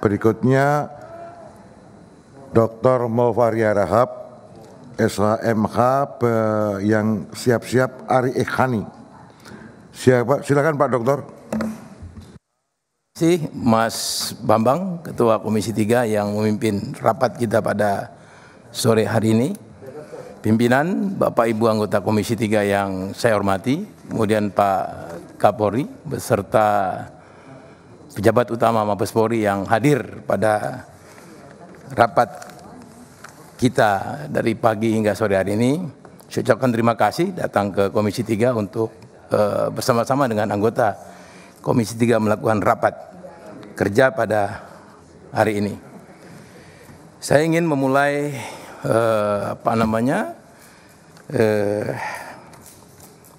Berikutnya Dr. Mulfachri Harahap, SHMH yang siap-siap Ari Ikhani. Silakan Pak Dokter. Terima kasih Mas Bambang, Ketua Komisi 3 yang memimpin rapat kita pada sore hari ini. Pimpinan, Bapak Ibu anggota Komisi 3 yang saya hormati, kemudian Pak Kapolri beserta pejabat utama Mabes Polri yang hadir pada rapat kita dari pagi hingga sore hari ini. Saya ucapkan terima kasih datang ke Komisi 3 untuk bersama-sama dengan anggota Komisi 3 melakukan rapat kerja pada hari ini. Saya ingin memulai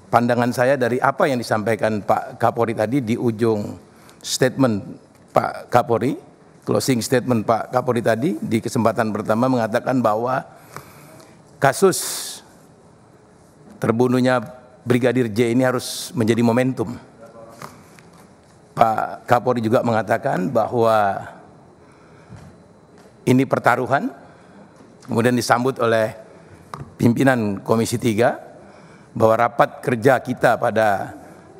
pandangan saya dari apa yang disampaikan Pak Kapolri tadi di ujung statement Pak Kapolri, closing statement Pak Kapolri tadi di kesempatan pertama mengatakan bahwa kasus terbunuhnya Brigadir J ini harus menjadi momentum. Pak Kapolri juga mengatakan bahwa ini pertaruhan, kemudian disambut oleh pimpinan Komisi 3 bahwa rapat kerja kita pada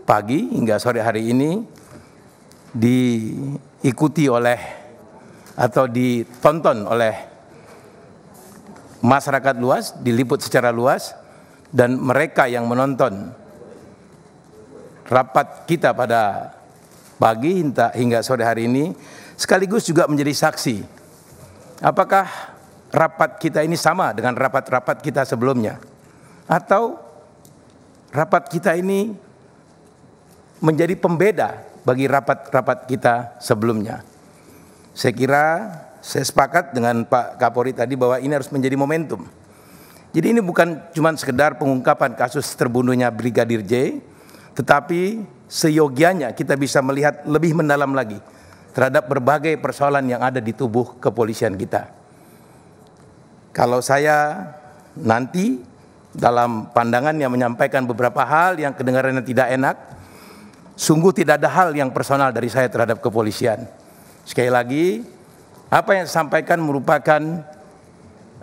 pagi hingga sore hari ini diikuti oleh atau ditonton oleh masyarakat luas, diliput secara luas, dan mereka yang menonton rapat kita pada pagi hingga sore hari ini sekaligus juga menjadi saksi. Apakah rapat kita ini sama dengan rapat-rapat kita sebelumnya? Atau rapat kita ini menjadi pembeda bagi rapat-rapat kita sebelumnya? Saya kira saya sepakat dengan Pak Kapolri tadi bahwa ini harus menjadi momentum. Jadi ini bukan cuma sekedar pengungkapan kasus terbunuhnya Brigadir J, tetapi seyogianya kita bisa melihat lebih mendalam lagi terhadap berbagai persoalan yang ada di tubuh kepolisian kita. Kalau saya nanti dalam pandangan yang menyampaikan beberapa hal yang kedengarannya tidak enak, sungguh tidak ada hal yang personal dari saya terhadap kepolisian. Sekali lagi, apa yang saya sampaikan merupakan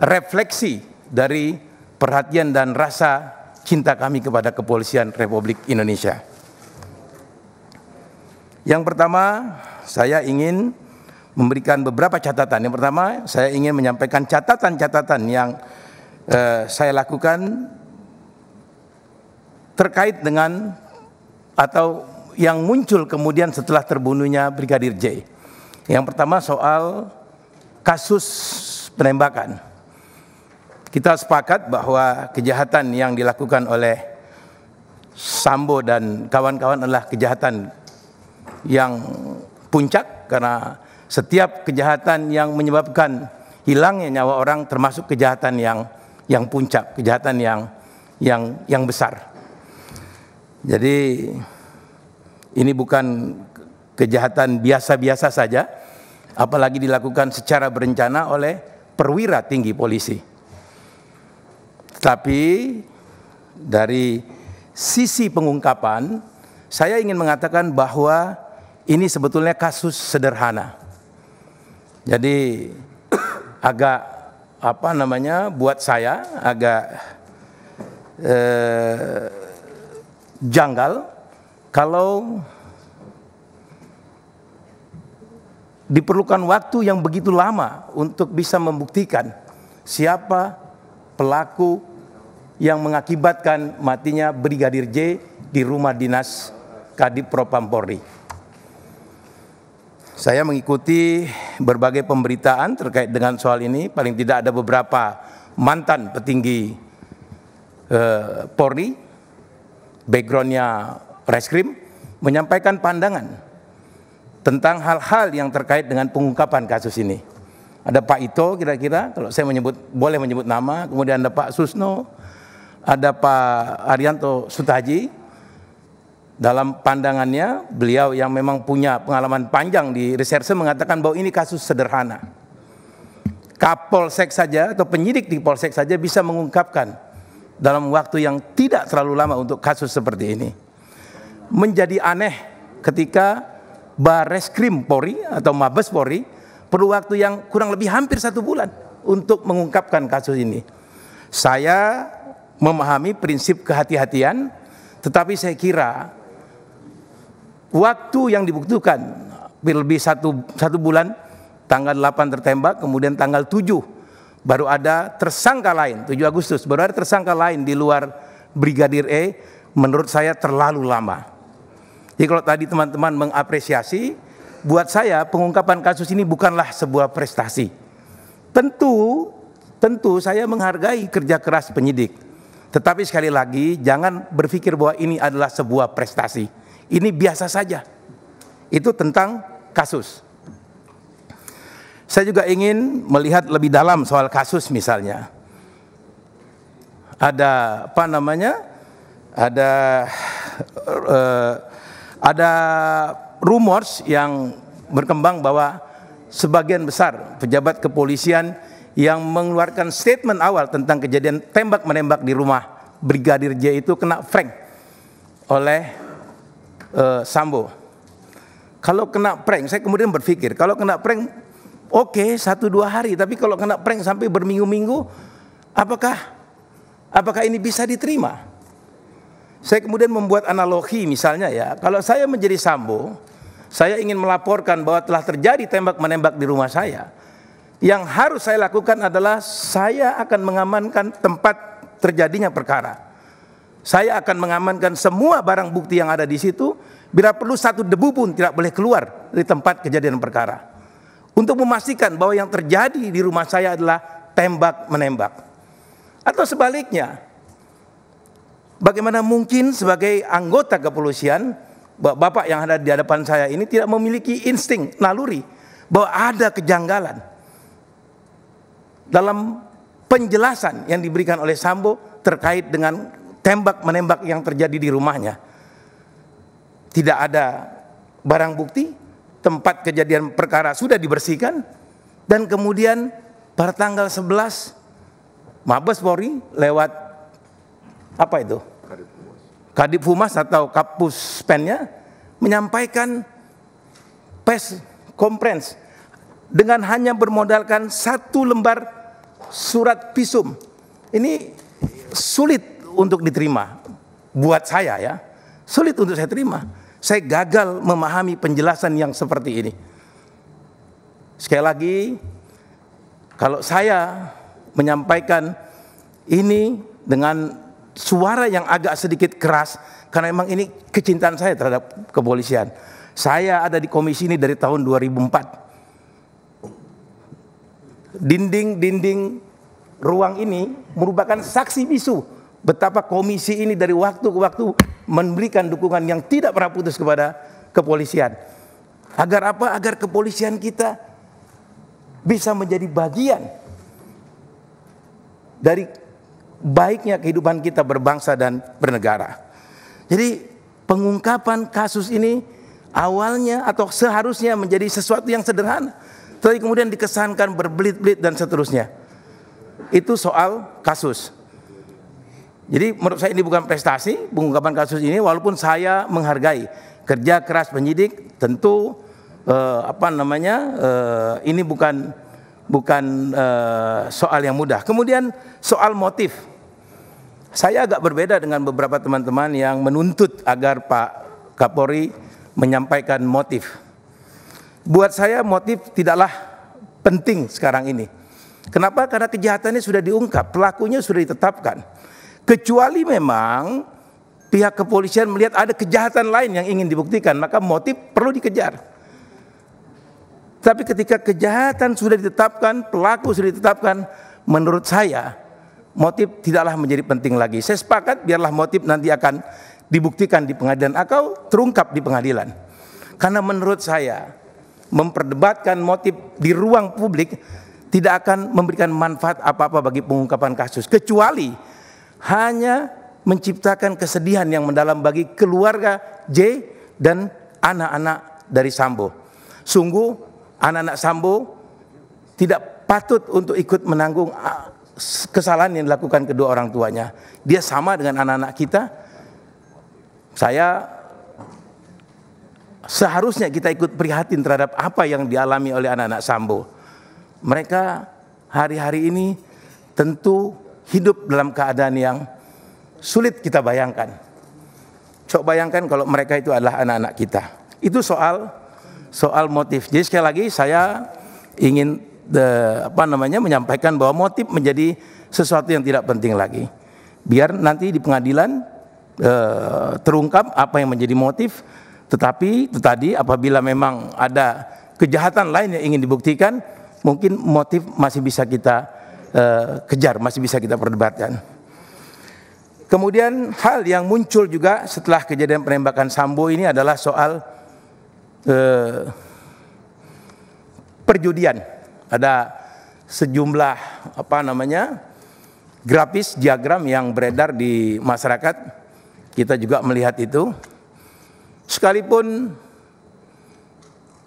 refleksi dari perhatian dan rasa cinta kami kepada kepolisian Republik Indonesia. Yang pertama, saya ingin memberikan beberapa catatan. Yang pertama, saya ingin menyampaikan catatan-catatan yang saya lakukan terkait dengan atau yang muncul kemudian setelah terbunuhnya Brigadir J. Yang pertama soal kasus penembakan. Kita sepakat bahwa kejahatan yang dilakukan oleh Sambo dan kawan-kawan adalah kejahatan yang puncak, karena setiap kejahatan yang menyebabkan hilangnya nyawa orang termasuk kejahatan yang puncak, kejahatan yang besar. Jadi ini bukan kejahatan biasa-biasa saja, apalagi dilakukan secara berencana oleh perwira tinggi polisi. Tetapi dari sisi pengungkapan, saya ingin mengatakan bahwa ini sebetulnya kasus sederhana. Jadi agak buat saya agak janggal kalau diperlukan waktu yang begitu lama untuk bisa membuktikan siapa pelaku yang mengakibatkan matinya Brigadir J di rumah dinas Kadiv Propam Polri. Saya mengikuti berbagai pemberitaan terkait dengan soal ini, paling tidak ada beberapa mantan petinggi Polri, backgroundnya Reskrim, menyampaikan pandangan tentang hal-hal yang terkait dengan pengungkapan kasus ini. Ada Pak Ito kira-kira, kalau saya boleh menyebut nama, kemudian ada Pak Susno, ada Pak Arianto Sutaji. Dalam pandangannya, beliau yang memang punya pengalaman panjang di reserse mengatakan bahwa ini kasus sederhana. Kapolsek saja atau penyidik di Polsek saja bisa mengungkapkan dalam waktu yang tidak terlalu lama untuk kasus seperti ini. Menjadi aneh ketika Bareskrim Polri atau Mabes Polri perlu waktu yang kurang lebih hampir 1 bulan untuk mengungkapkan kasus ini. Saya memahami prinsip kehati-hatian, tetapi saya kira waktu yang dibutuhkan lebih satu bulan, tanggal 8 tertembak, kemudian tanggal 7 baru ada tersangka lain, 7 Agustus baru ada tersangka lain di luar Brigadir E, menurut saya terlalu lama. Jadi kalau tadi teman-teman mengapresiasi, buat saya pengungkapan kasus ini bukanlah sebuah prestasi. Tentu saya menghargai kerja keras penyidik. Tetapi sekali lagi jangan berpikir bahwa ini adalah sebuah prestasi. Ini biasa saja. Itu tentang kasus. Saya juga ingin melihat lebih dalam soal kasus misalnya. Ada apa namanya? Ada rumors yang berkembang bahwa sebagian besar pejabat kepolisian yang mengeluarkan statement awal tentang kejadian tembak-menembak di rumah Brigadir J itu kena prank oleh Sambo. Kalau kena prank, saya kemudian berpikir kalau kena prank oke, 1-2 hari, tapi kalau kena prank sampai berminggu-minggu, apakah ini bisa diterima? Saya kemudian membuat analogi misalnya ya, kalau saya menjadi Sambo, saya ingin melaporkan bahwa telah terjadi tembak-menembak di rumah saya. Yang harus saya lakukan adalah saya akan mengamankan tempat terjadinya perkara. Saya akan mengamankan semua barang bukti yang ada di situ, bila perlu 1 debu pun tidak boleh keluar dari tempat kejadian perkara. Untuk memastikan bahwa yang terjadi di rumah saya adalah tembak-menembak. Atau sebaliknya, bagaimana mungkin sebagai anggota kepolisian, bapak yang ada di hadapan saya ini tidak memiliki insting naluri bahwa ada kejanggalan dalam penjelasan yang diberikan oleh Sambo terkait dengan tembak-menembak yang terjadi di rumahnya. Tidak ada barang bukti, tempat kejadian perkara sudah dibersihkan, dan kemudian pada tanggal 11 Mabes Polri lewat apa itu? Kadiv Humas atau Kapus Pennya menyampaikan press conference dengan hanya bermodalkan 1 lembar surat visum. Ini sulit untuk diterima buat saya ya. Sulit untuk saya terima. Saya gagal memahami penjelasan yang seperti ini. Sekali lagi, kalau saya menyampaikan ini dengan suara yang agak sedikit keras, karena memang ini kecintaan saya terhadap kepolisian. Saya ada di komisi ini dari tahun 2004. Dinding-dinding ruang ini merupakan saksi bisu betapa komisi ini dari waktu ke waktu memberikan dukungan yang tidak pernah putus kepada kepolisian. Agar apa? Agar kepolisian kita bisa menjadi bagian dari baiknya kehidupan kita berbangsa dan bernegara. Jadi pengungkapan kasus ini awalnya atau seharusnya menjadi sesuatu yang sederhana, tapi kemudian dikesankan berbelit-belit dan seterusnya. Itu soal kasus. Jadi menurut saya ini bukan prestasi pengungkapan kasus ini, walaupun saya menghargai kerja keras penyidik. Tentu ini bukan soal yang mudah. Kemudian soal motif. Saya agak berbeda dengan beberapa teman-teman yang menuntut agar Pak Kapolri menyampaikan motif. Buat saya motif tidaklah penting sekarang ini. Kenapa? Karena kejahatannya sudah diungkap, pelakunya sudah ditetapkan. Kecuali memang pihak kepolisian melihat ada kejahatan lain yang ingin dibuktikan, maka motif perlu dikejar. Tapi ketika kejahatan sudah ditetapkan, pelaku sudah ditetapkan, menurut saya motif tidaklah menjadi penting lagi. Saya sepakat biarlah motif nanti akan dibuktikan di pengadilan atau terungkap di pengadilan. Karena menurut saya memperdebatkan motif di ruang publik tidak akan memberikan manfaat apa-apa bagi pengungkapan kasus, kecuali hanya menciptakan kesedihan yang mendalam bagi keluarga J dan anak-anak dari Sambo. Sungguh anak-anak Sambo tidak patut untuk ikut menanggung kesalahan yang dilakukan kedua orang tuanya. Dia sama dengan anak-anak kita. Saya Seharusnya kita ikut prihatin terhadap apa yang dialami oleh anak-anak Sambo. Mereka hari-hari ini tentu hidup dalam keadaan yang sulit kita bayangkan. Coba bayangkan kalau mereka itu adalah anak-anak kita. Itu soal motif. Jadi sekali lagi saya ingin menyampaikan bahwa motif menjadi sesuatu yang tidak penting lagi. Biar nanti di pengadilan terungkap apa yang menjadi motif. Tetapi itu tadi, apabila memang ada kejahatan lain yang ingin dibuktikan, mungkin motif masih bisa kita kejar, masih bisa kita perdebatkan. Kemudian hal yang muncul juga setelah kejadian penembakan Sambo ini adalah soal perjudian. Ada sejumlah grafis, diagram yang beredar di masyarakat, kita juga melihat itu. Sekalipun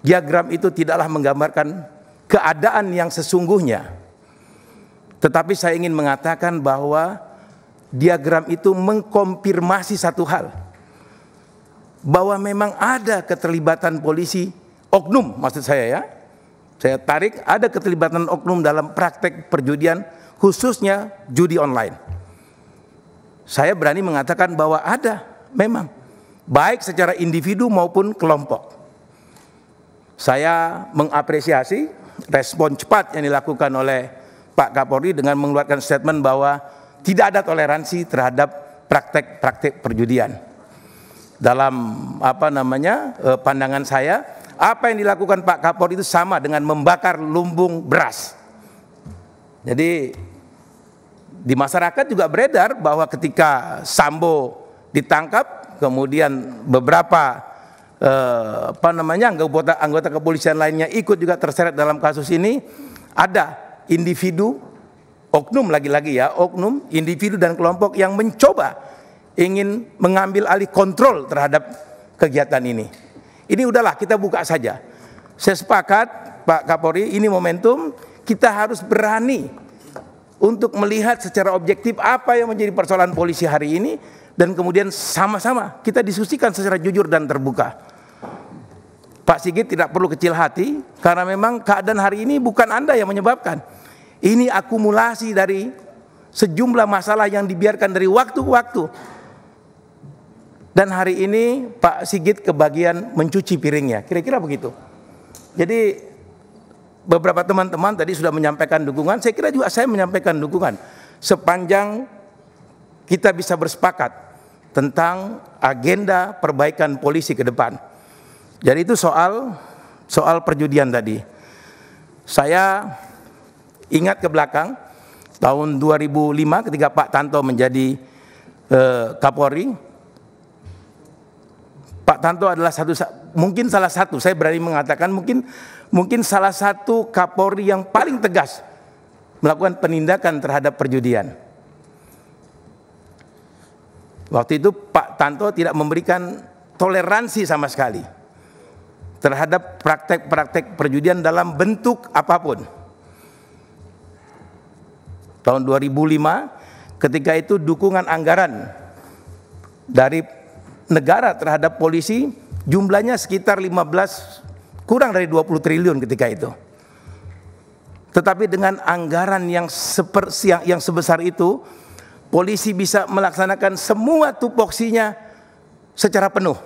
diagram itu tidaklah menggambarkan keadaan yang sesungguhnya, tetapi saya ingin mengatakan bahwa diagram itu mengkonfirmasi satu hal, bahwa memang ada keterlibatan polisi, oknum maksud saya ya, saya tarik, ada keterlibatan oknum dalam praktek perjudian, khususnya judi online. Saya berani mengatakan bahwa ada memang, baik secara individu maupun kelompok. Saya mengapresiasi respon cepat yang dilakukan oleh Pak Kapolri dengan mengeluarkan statement bahwa tidak ada toleransi terhadap praktek-praktek perjudian. Dalam pandangan saya, apa yang dilakukan Pak Kapolri itu sama dengan membakar lumbung beras. Jadi di masyarakat juga beredar bahwa ketika Sambo ditangkap, kemudian beberapa anggota kepolisian lainnya ikut juga terseret dalam kasus ini, ada individu oknum, lagi-lagi ya, oknum, individu dan kelompok yang mencoba ingin mengambil alih kontrol terhadap kegiatan ini. Ini udahlah, kita buka saja. Saya sepakat Pak Kapolri, ini momentum, kita harus berani untuk melihat secara objektif apa yang menjadi persoalan polisi hari ini, dan kemudian sama-sama kita diskusikan secara jujur dan terbuka. Pak Sigit tidak perlu kecil hati, karena memang keadaan hari ini bukan Anda yang menyebabkan. Ini akumulasi dari sejumlah masalah yang dibiarkan dari waktu ke waktu. Dan hari ini Pak Sigit kebagian mencuci piringnya, kira-kira begitu. Jadi beberapa teman-teman tadi sudah menyampaikan dukungan, saya kira juga saya menyampaikan dukungan. Sepanjang kita bisa bersepakat tentang agenda perbaikan polisi ke depan. Jadi itu soal perjudian tadi. Saya ingat ke belakang, tahun 2005 ketika Pak Tanto menjadi Kapolri, Pak Tanto adalah mungkin salah satu, saya berani mengatakan mungkin salah satu Kapolri yang paling tegas melakukan penindakan terhadap perjudian. Waktu itu Pak Tanto tidak memberikan toleransi sama sekali terhadap praktek-praktek perjudian dalam bentuk apapun. Tahun 2005 ketika itu dukungan anggaran dari negara terhadap polisi jumlahnya sekitar 15, kurang dari 20 triliun ketika itu. Tetapi dengan anggaran yang sebesar itu, polisi bisa melaksanakan semua tupoksinya secara penuh.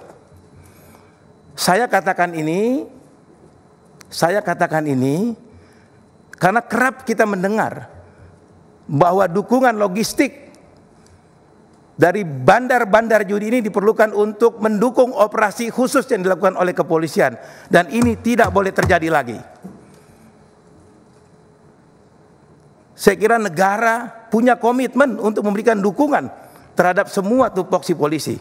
Saya katakan ini karena kerap kita mendengar bahwa dukungan logistik dari bandar-bandar judi ini diperlukan untuk mendukung operasi khusus yang dilakukan oleh kepolisian. Dan ini tidak boleh terjadi lagi. Saya kira negara punya komitmen untuk memberikan dukungan terhadap semua tupoksi polisi.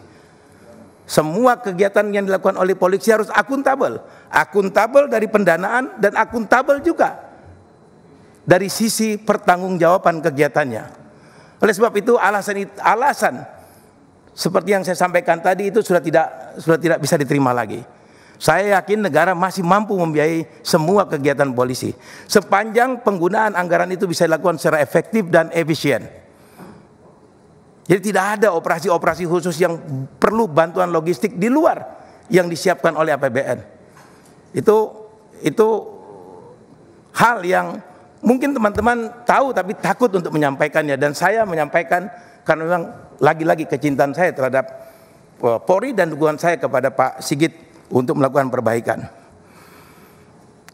Semua kegiatan yang dilakukan oleh polisi harus akuntabel. Akuntabel dari pendanaan dan akuntabel juga dari sisi pertanggungjawaban kegiatannya. Oleh sebab itu alasan seperti yang saya sampaikan tadi itu sudah tidak bisa diterima lagi. Saya yakin negara masih mampu membiayai semua kegiatan polisi sepanjang penggunaan anggaran itu bisa dilakukan secara efektif dan efisien. Jadi tidak ada operasi-operasi khusus yang perlu bantuan logistik di luar yang disiapkan oleh APBN. Itu hal yang mungkin teman-teman tahu tapi takut untuk menyampaikannya, dan saya menyampaikan karena memang lagi-lagi kecintaan saya terhadap Polri dan dukungan saya kepada Pak Sigit untuk melakukan perbaikan.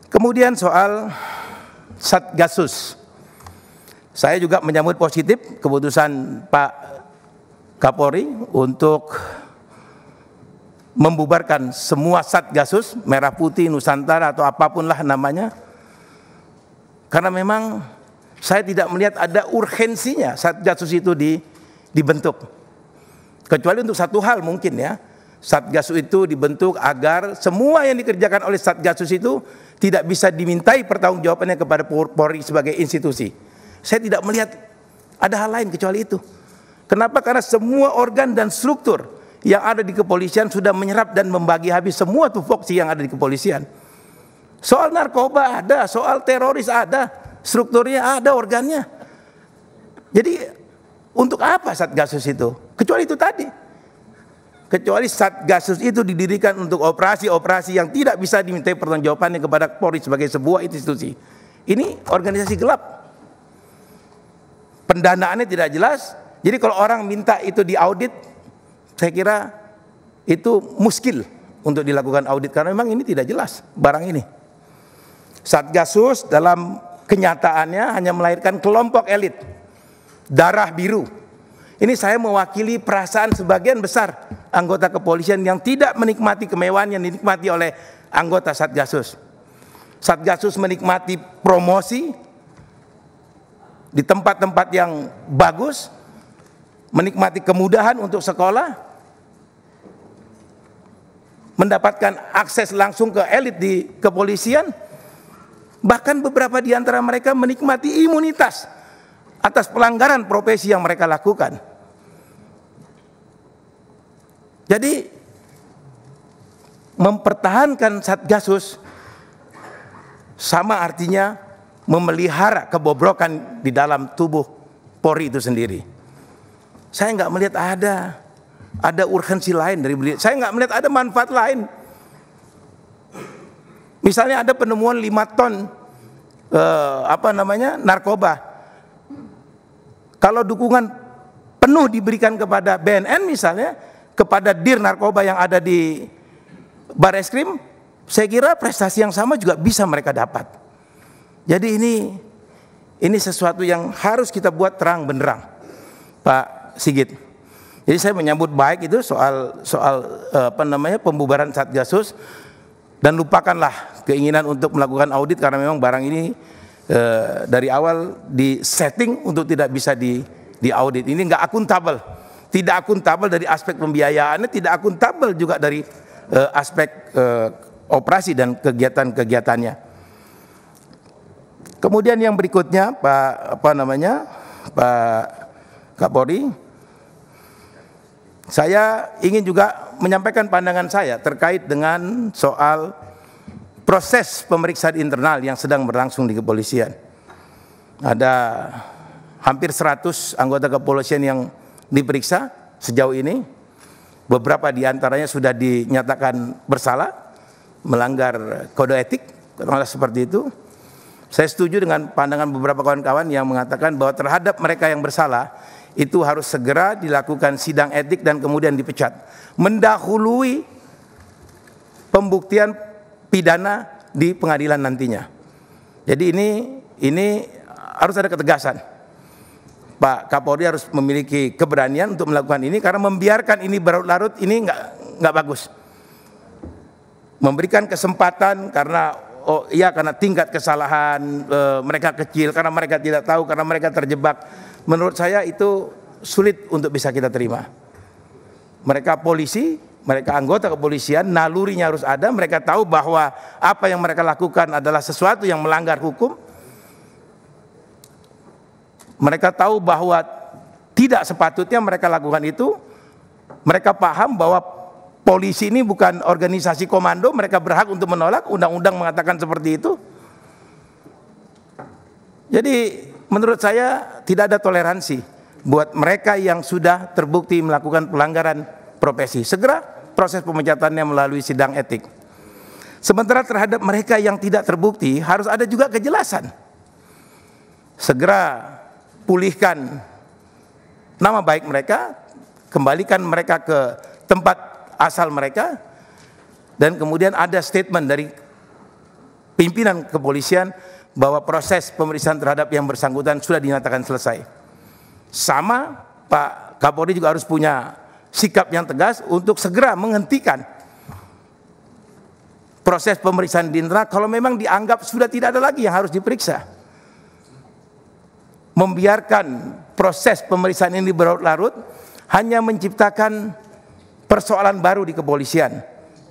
Kemudian soal Satgasus, saya juga menyambut positif keputusan Pak Kapolri untuk membubarkan semua Satgasus, Merah Putih, Nusantara atau apapun lah namanya, karena memang saya tidak melihat ada urgensinya Satgasus itu dibentuk, kecuali untuk satu hal mungkin ya, Satgasus itu dibentuk agar semua yang dikerjakan oleh Satgasus itu tidak bisa dimintai pertanggungjawabannya kepada Polri sebagai institusi. Saya tidak melihat ada hal lain kecuali itu. Kenapa? Karena semua organ dan struktur yang ada di kepolisian sudah menyerap dan membagi habis semua tupoksi yang ada di kepolisian. Soal narkoba ada, soal teroris ada, strukturnya ada, organnya. Jadi untuk apa Satgasus itu? Kecuali itu tadi. Kecuali Satgasus itu didirikan untuk operasi-operasi yang tidak bisa dimintai pertanggungjawabannya kepada Polri sebagai sebuah institusi. Ini organisasi gelap. Pendanaannya tidak jelas. Jadi kalau orang minta itu diaudit, saya kira itu muskil untuk dilakukan audit karena memang ini tidak jelas barang ini. Satgasus dalam kenyataannya hanya melahirkan kelompok elit darah biru. Ini saya mewakili perasaan sebagian besar anggota kepolisian yang tidak menikmati kemewahan yang dinikmati oleh anggota Satgasus. Satgasus menikmati promosi di tempat-tempat yang bagus, menikmati kemudahan untuk sekolah, mendapatkan akses langsung ke elit di kepolisian, bahkan beberapa di antara mereka menikmati imunitas atas pelanggaran profesi yang mereka lakukan. Jadi mempertahankan Satgasus sama artinya memelihara kebobrokan di dalam tubuh Polri itu sendiri. Saya nggak melihat ada urgensi lain dari beliau. Saya nggak melihat ada manfaat lain. Misalnya ada penemuan 5 ton narkoba. Kalau dukungan penuh diberikan kepada BNN misalnya, kepada Dir Narkoba yang ada di Bareskrim, saya kira prestasi yang sama juga bisa mereka dapat. Jadi ini sesuatu yang harus kita buat terang benderang, Pak Sigit. Jadi saya menyambut baik itu soal pembubaran Satgasus, dan lupakanlah keinginan untuk melakukan audit karena memang barang ini dari awal disetting untuk tidak bisa diaudit. Ini nggak akuntabel, tidak akuntabel dari aspek pembiayaannya, tidak akuntabel juga dari aspek operasi dan kegiatan-kegiatannya. Kemudian yang berikutnya Pak Kapolri, saya ingin juga menyampaikan pandangan saya terkait dengan soal proses pemeriksaan internal yang sedang berlangsung di kepolisian. Ada hampir 100 anggota kepolisian yang diperiksa sejauh ini. Beberapa di antaranya sudah dinyatakan bersalah, melanggar kode etik, katakanlah seperti itu. Saya setuju dengan pandangan beberapa kawan-kawan yang mengatakan bahwa terhadap mereka yang bersalah, itu harus segera dilakukan sidang etik dan kemudian dipecat, mendahului pembuktian pidana di pengadilan nantinya. Jadi ini harus ada ketegasan. Pak Kapolri harus memiliki keberanian untuk melakukan ini, karena membiarkan ini berlarut-larut ini nggak bagus. Memberikan kesempatan karena tingkat kesalahan mereka kecil, karena mereka tidak tahu, karena mereka terjebak. Menurut saya itu sulit untuk bisa kita terima. Mereka polisi, mereka anggota kepolisian, nalurinya harus ada. Mereka tahu bahwa apa yang mereka lakukan adalah sesuatu yang melanggar hukum. Mereka tahu bahwa tidak sepatutnya mereka lakukan itu. Mereka paham bahwa polisi ini bukan organisasi komando, mereka berhak untuk menolak, undang-undang mengatakan seperti itu. Jadi menurut saya tidak ada toleransi buat mereka yang sudah terbukti melakukan pelanggaran profesi. Segera proses pemecatannya melalui sidang etik. Sementara terhadap mereka yang tidak terbukti harus ada juga kejelasan. Segera pulihkan nama baik mereka, kembalikan mereka ke tempat asal mereka, dan kemudian ada statement dari pimpinan kepolisian bahwa proses pemeriksaan terhadap yang bersangkutan sudah dinyatakan selesai. Sama Pak Kapolri juga harus punya sikap yang tegas untuk segera menghentikan proses pemeriksaan di internal kalau memang dianggap sudah tidak ada lagi yang harus diperiksa. Membiarkan proses pemeriksaan ini berlarut-larut hanya menciptakan persoalan baru di kepolisian.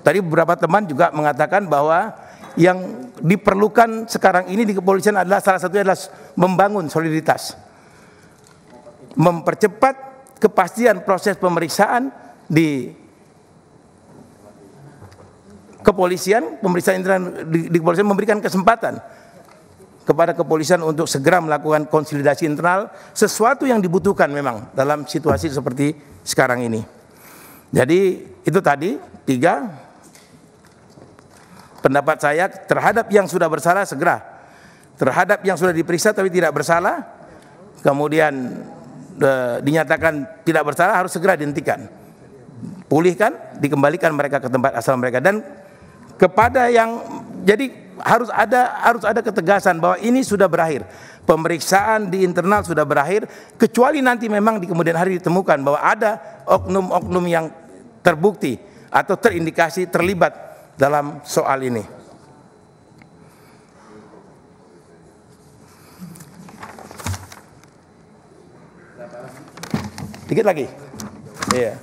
Tadi beberapa teman juga mengatakan bahwa yang diperlukan sekarang ini di kepolisian adalah salah satunya adalah membangun soliditas, mempercepat kepastian proses pemeriksaan di kepolisian, pemeriksaan internal di kepolisian, memberikan kesempatan kepada kepolisian untuk segera melakukan konsolidasi internal, sesuatu yang dibutuhkan memang dalam situasi seperti sekarang ini. Jadi itu tadi tiga pendapat saya terhadap yang sudah bersalah segera, terhadap yang sudah diperiksa tapi tidak bersalah, kemudian dinyatakan tidak bersalah harus segera dihentikan, pulihkan, dikembalikan mereka ke tempat asal mereka. Dan kepada yang, jadi harus ada ketegasan bahwa ini sudah berakhir, pemeriksaan di internal sudah berakhir, kecuali nanti memang di kemudian hari ditemukan bahwa ada oknum-oknum yang terbukti atau terindikasi terlibat dalam soal ini. Dikit lagi, iya.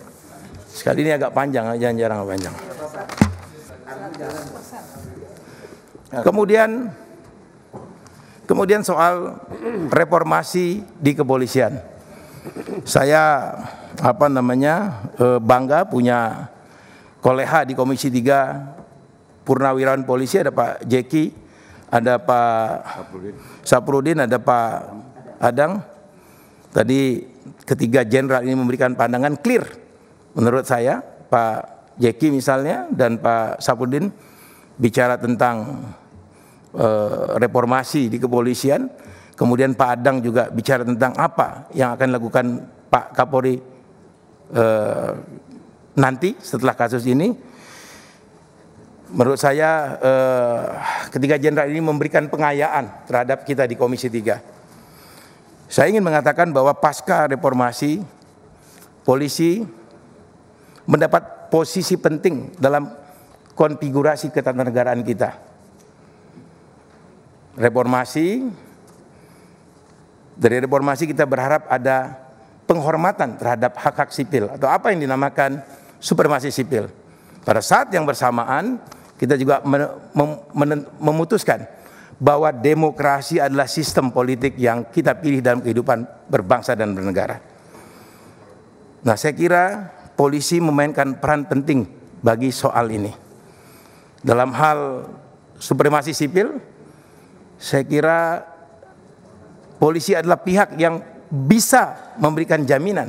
Sekali ini agak panjang, jarang-jarang panjang. Kemudian soal reformasi di kepolisian, saya bangga punya koleha di Komisi 3 Purnawirawan Polisi, ada Pak Jeki, ada Pak Sapudin, ada Pak Adang. Tadi ketiga jenderal ini memberikan pandangan clear menurut saya. Pak Jeki misalnya dan Pak Sapudin bicara tentang reformasi di kepolisian, kemudian Pak Adang juga bicara tentang apa yang akan dilakukan Pak Kapolri nanti setelah kasus ini. Menurut saya ketiga jenderal ini memberikan pengayaan terhadap kita di Komisi 3. Saya ingin mengatakan bahwa pasca reformasi, polisi mendapat posisi penting dalam konfigurasi ketatanegaraan kita. Reformasi, dari reformasi kita berharap ada penghormatan terhadap hak-hak sipil atau apa yang dinamakan supremasi sipil. Pada saat yang bersamaan kita juga memutuskan bahwa demokrasi adalah sistem politik yang kita pilih dalam kehidupan berbangsa dan bernegara. Nah, saya kira polisi memainkan peran penting bagi soal ini. Dalam hal supremasi sipil, saya kira polisi adalah pihak yang bisa memberikan jaminan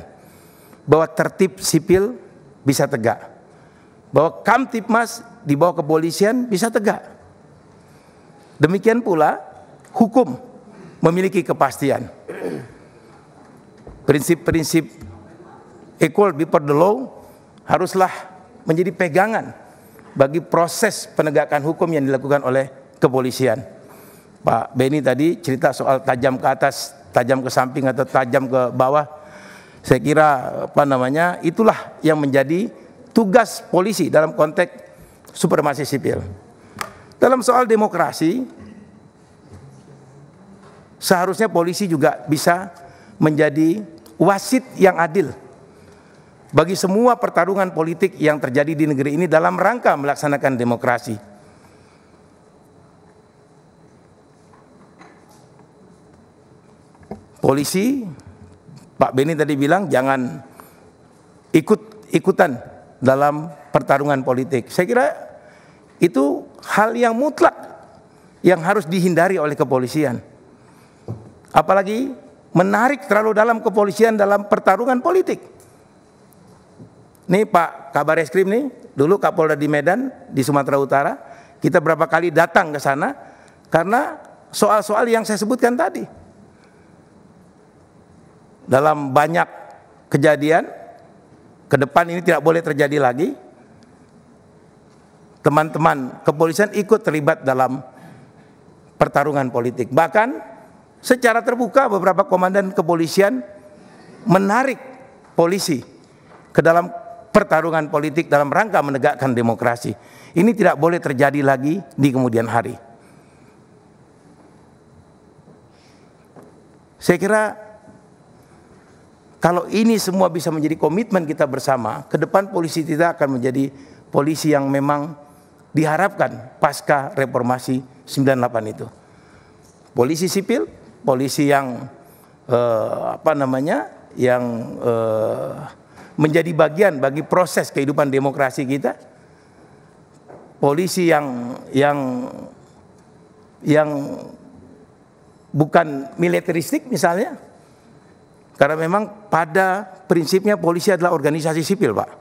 bahwa tertib sipil bisa tegak, bahwa Kamtipmas di bawah kepolisian bisa tegak. Demikian pula hukum memiliki kepastian. Prinsip-prinsip equal before the law haruslah menjadi pegangan bagi proses penegakan hukum yang dilakukan oleh kepolisian. Pak Beni tadi cerita soal tajam ke atas, tajam ke samping atau tajam ke bawah. Saya kira itulah yang menjadi tugas polisi dalam konteks supremasi sipil. Dalam soal demokrasi, seharusnya polisi juga bisa menjadi wasit yang adil bagi semua pertarungan politik yang terjadi di negeri ini dalam rangka melaksanakan demokrasi. Polisi, Pak Beni tadi bilang jangan ikut-ikutan dalam pertarungan politik. Saya kira itu hal yang mutlak yang harus dihindari oleh kepolisian. Apalagi menarik terlalu dalam kepolisian dalam pertarungan politik. nih Pak Kabareskrim nih, dulu Kapolda di Medan, di Sumatera Utara, kita berapa kali datang ke sana karena soal-soal yang saya sebutkan tadi. Dalam banyak kejadian, ke depan ini tidak boleh terjadi lagi. Teman-teman kepolisian ikut terlibat dalam pertarungan politik. Bahkan secara terbuka beberapa komandan kepolisian menarik polisi ke dalam pertarungan politik dalam rangka menegakkan demokrasi. Ini tidak boleh terjadi lagi di kemudian hari. Saya kira kalau ini semua bisa menjadi komitmen kita bersama, ke depan polisi kita akan menjadi polisi yang memang diharapkan pasca reformasi 98 itu. Polisi sipil, polisi yang menjadi bagian bagi proses kehidupan demokrasi kita. Polisi yang bukan militeristik misalnya. Karena memang pada prinsipnya polisi adalah organisasi sipil, Pak.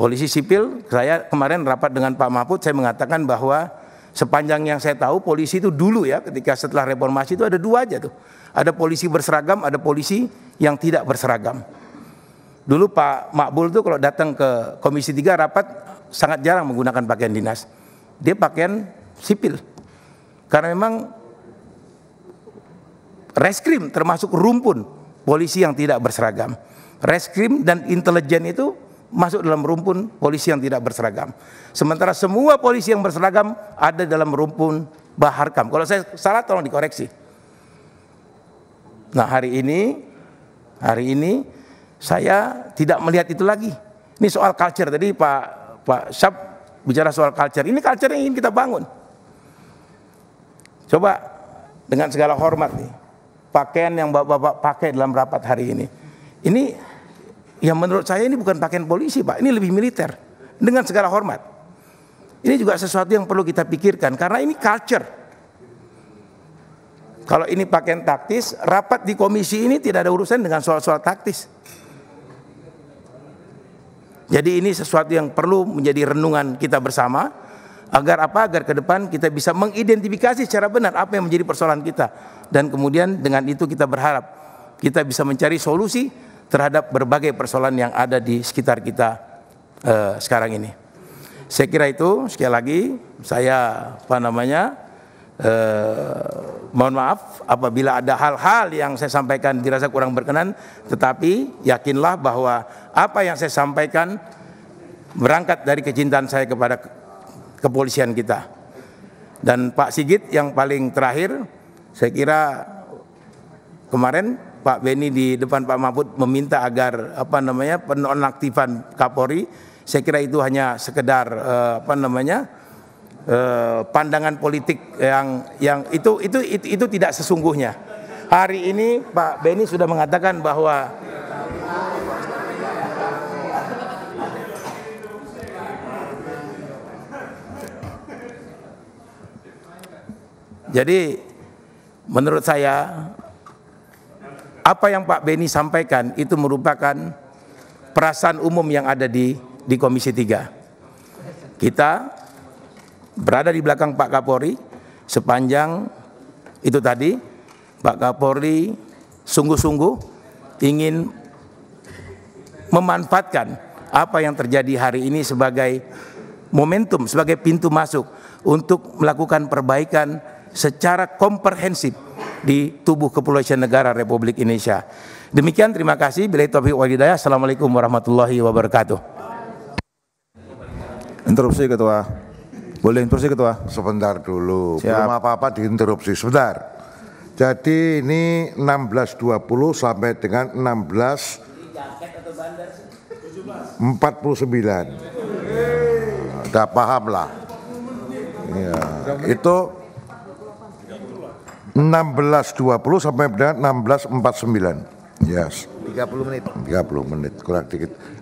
Polisi sipil, saya kemarin rapat dengan Pak Mahfud, saya mengatakan bahwa sepanjang yang saya tahu polisi itu dulu ya, ketika setelah reformasi itu ada dua aja tuh. Ada polisi berseragam, ada polisi yang tidak berseragam. Dulu Pak Makbul tuh kalau datang ke Komisi 3 rapat sangat jarang menggunakan pakaian dinas. Dia pakaian sipil. Karena memang Reskrim termasuk rumpun polisi yang tidak berseragam. Reskrim dan intelijen itu masuk dalam rumpun polisi yang tidak berseragam. Sementara semua polisi yang berseragam ada dalam rumpun Baharkam. Kalau saya salah tolong dikoreksi. Nah, hari ini saya tidak melihat itu lagi. Ini soal culture tadi Pak Syab bicara soal culture. Ini culture yang ingin kita bangun. Coba dengan segala hormat nih, pakaian yang Bapak-bapak pakai dalam rapat hari ini. Ini yang menurut saya ini bukan pakaian polisi, Pak. Ini lebih militer. Dengan segala hormat. Ini juga sesuatu yang perlu kita pikirkan. Karena ini culture. Kalau ini pakaian taktis, rapat di komisi ini tidak ada urusan dengan soal-soal taktis. Jadi ini sesuatu yang perlu menjadi renungan kita bersama. Agar apa? Agar ke depan kita bisa mengidentifikasi secara benar apa yang menjadi persoalan kita. Dan kemudian dengan itu kita berharap kita bisa mencari solusi terhadap berbagai persoalan yang ada di sekitar kita sekarang ini. Saya kira itu, sekali lagi saya mohon maaf apabila ada hal-hal yang saya sampaikan dirasa kurang berkenan, tetapi yakinlah bahwa apa yang saya sampaikan berangkat dari kecintaan saya kepada kepolisian kita. Dan Pak Sigit yang paling terakhir, saya kira kemarin Pak Beni di depan Pak Mahfud meminta agar penonaktifan Kapolri. Saya kira itu hanya sekedar pandangan politik yang itu tidak sesungguhnya. Hari ini Pak Beni sudah mengatakan bahwa jadi menurut saya apa yang Pak Beni sampaikan itu merupakan perasaan umum yang ada di Komisi 3. Kita berada di belakang Pak Kapolri sepanjang itu tadi. Pak Kapolri sungguh-sungguh ingin memanfaatkan apa yang terjadi hari ini sebagai momentum, sebagai pintu masuk untuk melakukan perbaikan secara komprehensif di tubuh kepolisian negara Republik Indonesia. Demikian, terima kasih. Billahi taufiq wal hidayah. Assalamualaikum warahmatullahi wabarakatuh. Interupsi Ketua. Boleh interupsi Ketua? Sebentar dulu. Siap. Belum apa-apa diinterupsi. Sebentar. Jadi ini 16.20 sampai dengan 16.49. Udah paham lah. Ya. Itu 16.20 sampai 16.49. Yes. 30 menit. 30 menit kurang dikit.